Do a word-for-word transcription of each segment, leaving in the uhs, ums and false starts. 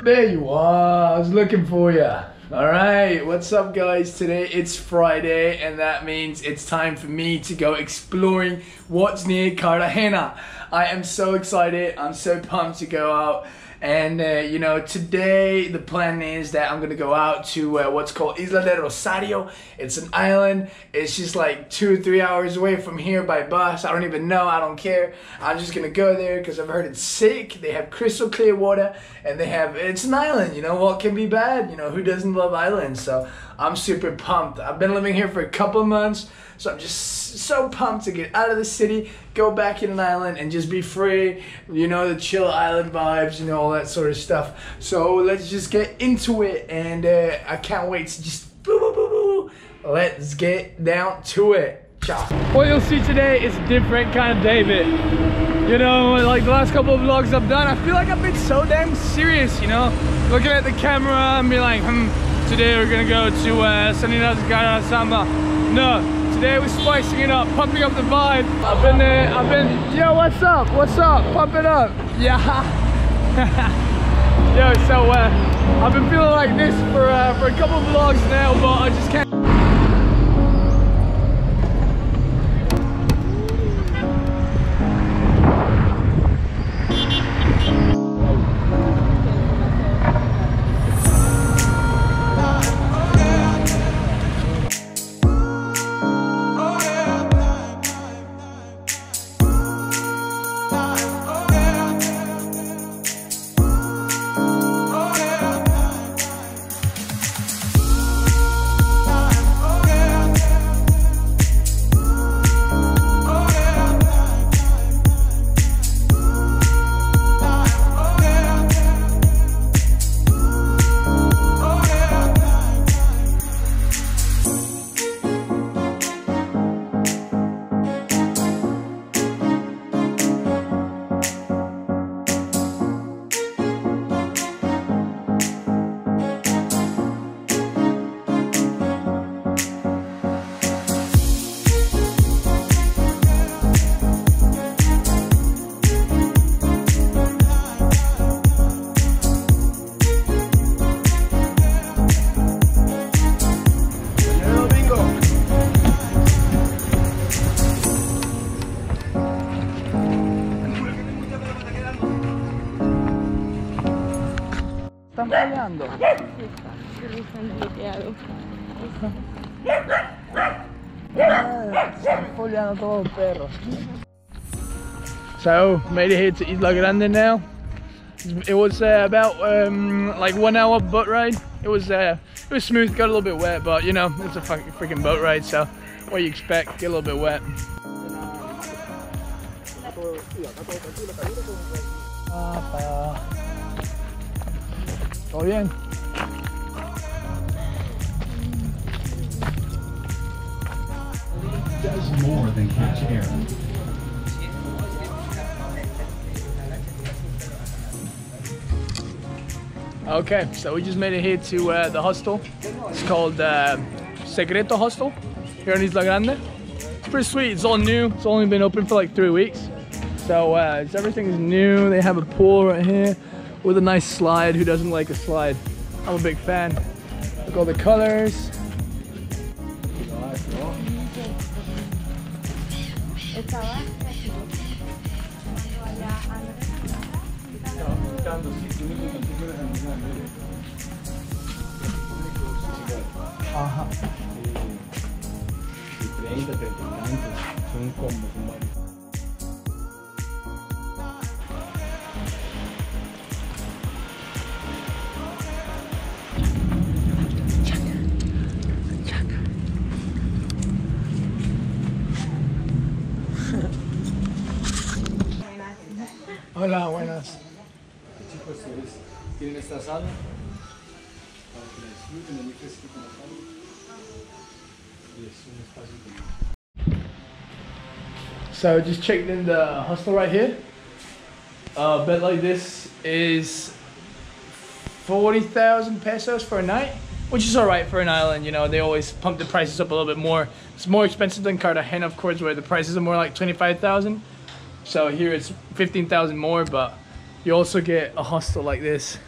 There you are, I was looking for you. Alright, what's up guys? Today it's Friday and that means it's time for me to go exploring what's near Cartagena. I am so excited, I'm so pumped to go out. And uh, you know, today the plan is that I'm gonna go out to uh, what's called Isla del Rosario. It's an island. It's just like two or three hours away from here by bus. I don't even know. I don't care. I'm just gonna go there because I've heard it's sick. They have crystal clear water, and they have. It's an island. You know what can be bad? You know who doesn't love islands? So I'm super pumped. I've been living here for a couple months, so I'm just so pumped to get out of the city, go back in an island, and just be free. You know, the chill island vibes, you know, all that sort of stuff. So let's just get into it, and uh, I can't wait to just boo boo boo boo. Let's get down to it. Ciao. What you'll see today is a different kind of David. You know, like the last couple of vlogs I've done, I feel like I've been so damn serious, you know, looking at the camera and be like, hmm. Today we're gonna go to uh, Sanidad's Gara Samba. No, today we're spicing it up, pumping up the vibe. I've been there, I've been, yo, what's up? What's up? Pump it up. Yeah. Yo, so uh, I've been feeling like this for, uh, for a couple of vlogs now, but I just can't. ¿Están peleando? Sí, están peleando. Ah, están peleando todos los perros. So, made it here to Isla Grande now. It was uh, about um, like one hour boat ride. It was uh, it was smooth, got a little bit wet, but you know, it's a fucking freaking boat ride, so what do you expect? Get a little bit wet. Uh, ¿Todo bien? Does more than catch air. Okay, so we just made it here to uh, the hostel. It's called uh, Secreto Hostel here in Isla Grande. It's pretty sweet, it's all new. It's only been open for like three weeks. So uh, it's, everything is new. They have a pool right here with a nice slide. Who doesn't like a slide? I'm a big fan. Look at all the colors. Uh-huh. Hola, buenas. Chicos, tienen esta sala para que la disfruten, el micro es como tal. Y es un espacio común. So, just checked in the hostel right here. A bed like this is forty thousand pesos for a night, which is alright for an island. You know, they always pump the prices up a little bit more. It's more expensive than Cartagena, of course, where the prices are more like twenty-five thousand. So here it's fifteen thousand more, but you also get a hostel like this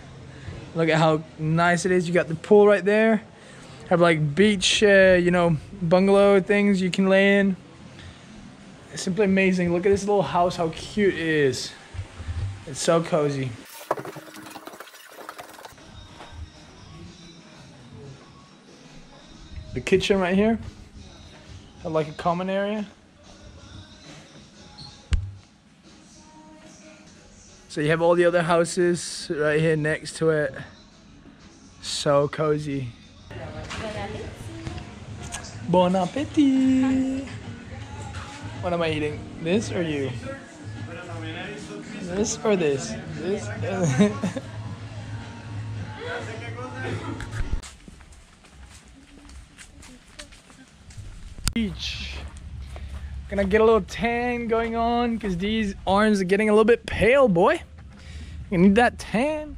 Look at how nice it is. You got the pool right there. Have like beach, uh, you know, bungalow things you can lay in. It's simply amazing. Look at this little house, how cute it is. It's so cozy. The kitchen right here. Have like a common area. So you have all the other houses right here next to it. So cozy. Bon appetit! What am I eating? This or you? This or this? This? Beach. Gonna get a little tan going on because these arms are getting a little bit pale, boy. You need that tan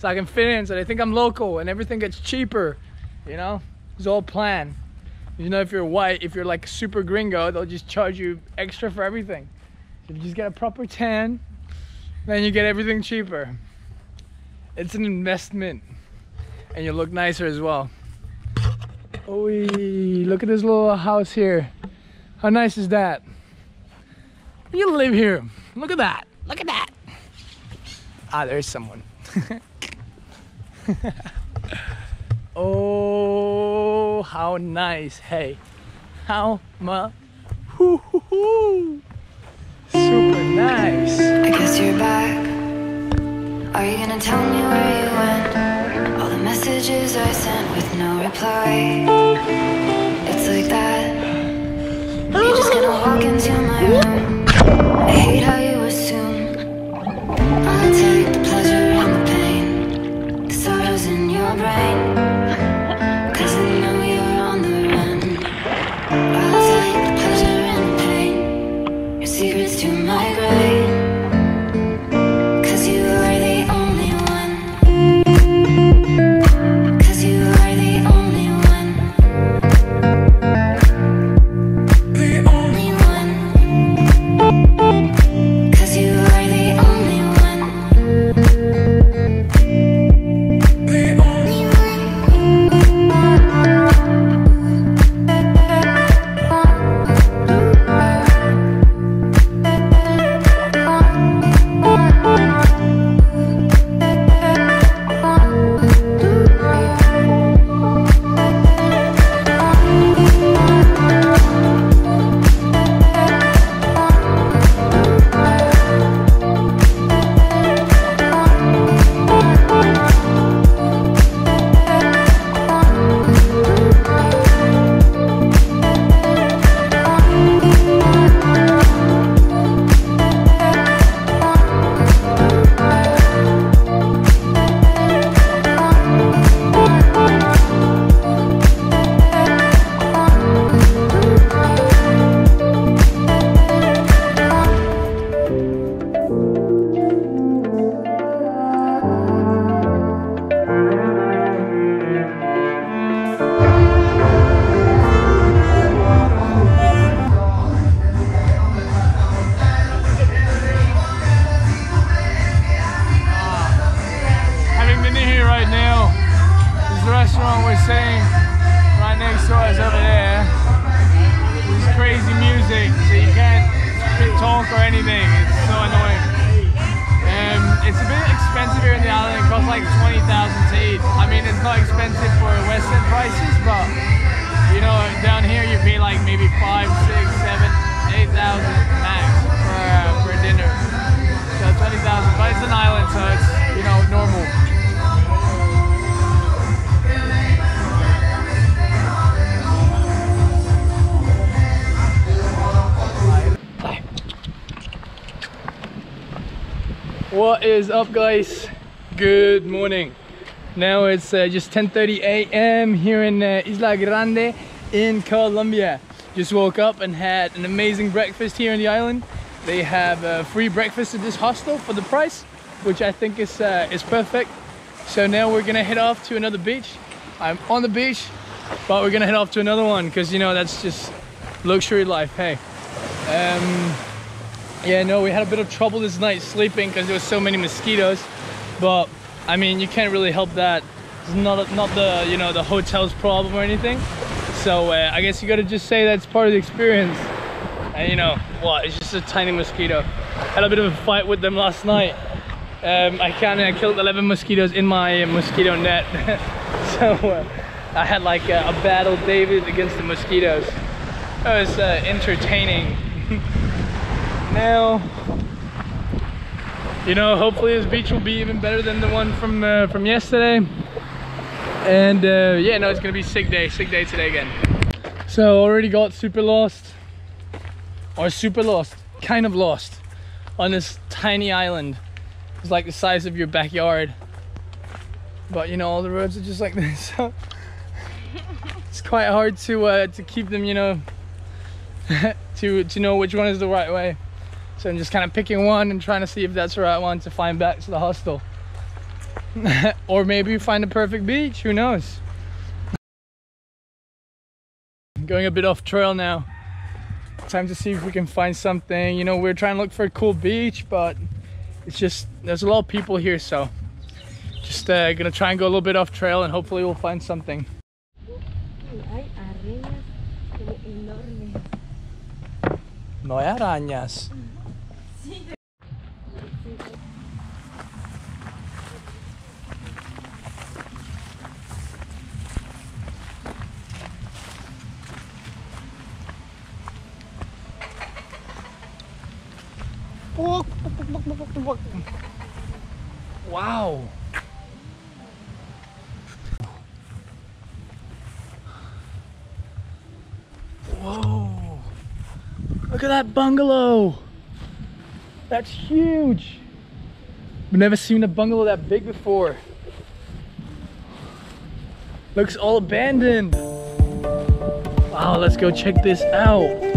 so I can fit in, so they think I'm local and everything gets cheaper, you know? It's all planned. You know, if you're white, if you're like super gringo, they'll just charge you extra for everything. So you just get a proper tan, then you get everything cheaper. It's an investment. And you look nicer as well. Oh, look at this little house here. How nice is that? You live here. Look at that. Look at that. Ah, there's someone. Oh, how nice. Hey, how much? Super nice. I guess you're back. Are you gonna tell me where you went? All the messages I sent with no reply. It's like that. Are you just gonna walk into my room? I hate how you assume. I'll take the pleasure and the pain. The sorrows in your brain. Cause I know you're on the run. I'll take the pleasure and the pain. Your secrets to my grave. Cause you are the only one. Cause you are the only one. What is up, guys? Good morning. Now it's uh, just ten thirty a m here in uh, Isla Grande in Colombia. Just woke up and had an amazing breakfast here on the island. They have uh, free breakfast at this hostel for the price, which I think is uh, is perfect. So now we're gonna head off to another beach. I'm on the beach, but we're gonna head off to another one because, you know, that's just luxury life. Hey. Um, Yeah, no, we had a bit of trouble this night sleeping because there was so many mosquitoes, but I mean, you can't really help that. It's not not the you know the hotel's problem or anything. So uh, I guess you gotta just say that's part of the experience. And you know what? It's just a tiny mosquito. Had a bit of a fight with them last night. Um, I can I killed eleven mosquitoes in my mosquito net. So uh, I had like a, a battle David against the mosquitoes. It was uh, entertaining. Now, you know, hopefully this beach will be even better than the one from uh, from yesterday. And uh, yeah, no, it's gonna be sick day, sick day today again. So already got super lost, or super lost, kind of lost, on this tiny island. It's like the size of your backyard, but you know, all the roads are just like this. So it's quite hard to uh, to keep them, you know, to to know which one is the right way. So I'm just kind of picking one and trying to see if that's the right one to find back to the hostel. Or maybe find a perfect beach, who knows? I'm going a bit off trail now. Time to see if we can find something. You know, we're trying to look for a cool beach, but it's just, there's a lot of people here, so just uh, gonna try and go a little bit off trail and hopefully we'll find something. No hay arañas. Wow. Whoa. Look at that bungalow. That's huge. I've never seen a bungalow that big before. Looks all abandoned. Wow, let's go check this out.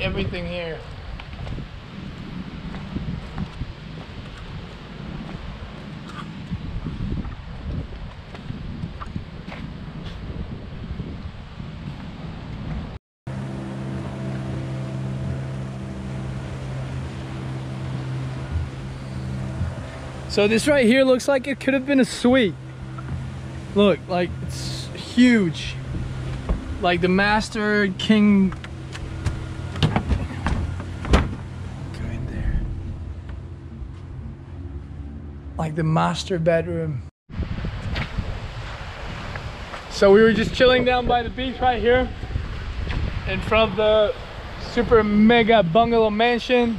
Everything here. So this right here looks like it could have been a suite. Look, like it's huge. Like the master king. like the master bedroom. So we were just chilling down by the beach right here in front of the super mega bungalow mansion,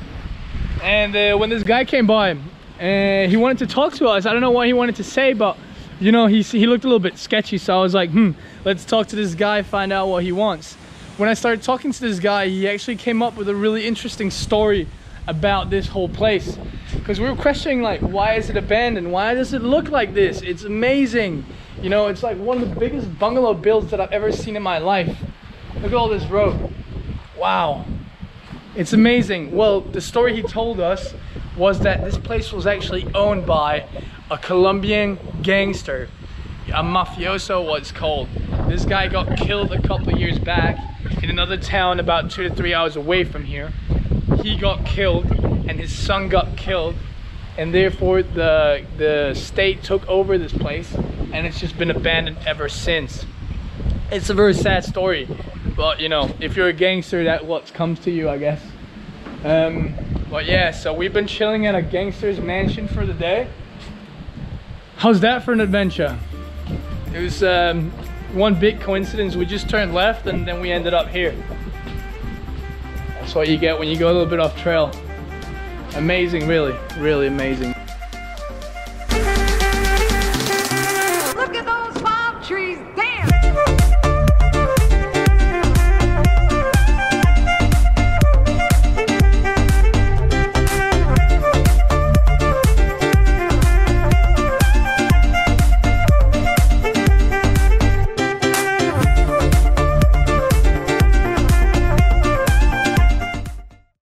and uh, when this guy came by and he wanted to talk to us, I don't know what he wanted to say, but you know, he, he looked a little bit sketchy, so I was like, hmm, let's talk to this guy, find out what he wants. When I started talking to this guy, he actually came up with a really interesting story about this whole place, because we were questioning, like, why is it abandoned? Why does it look like this? It's amazing. You know, it's like one of the biggest bungalow builds that I've ever seen in my life. Look at all this rope. Wow, it's amazing. Well, the story he told us was that this place was actually owned by a Colombian gangster, a mafioso, what's called. This guy got killed a couple of years back in another town about two to three hours away from here. He got killed and his son got killed, and therefore the the state took over this place, and it's just been abandoned ever since. It's a very sad story, but you know, if you're a gangster, that what comes to you, I guess. Um, but yeah, so we've been chilling at a gangster's mansion for the day. How's that for an adventure? It was um, one big coincidence. We just turned left and then we ended up here. That's what you get when you go a little bit off trail. Amazing, really, really amazing.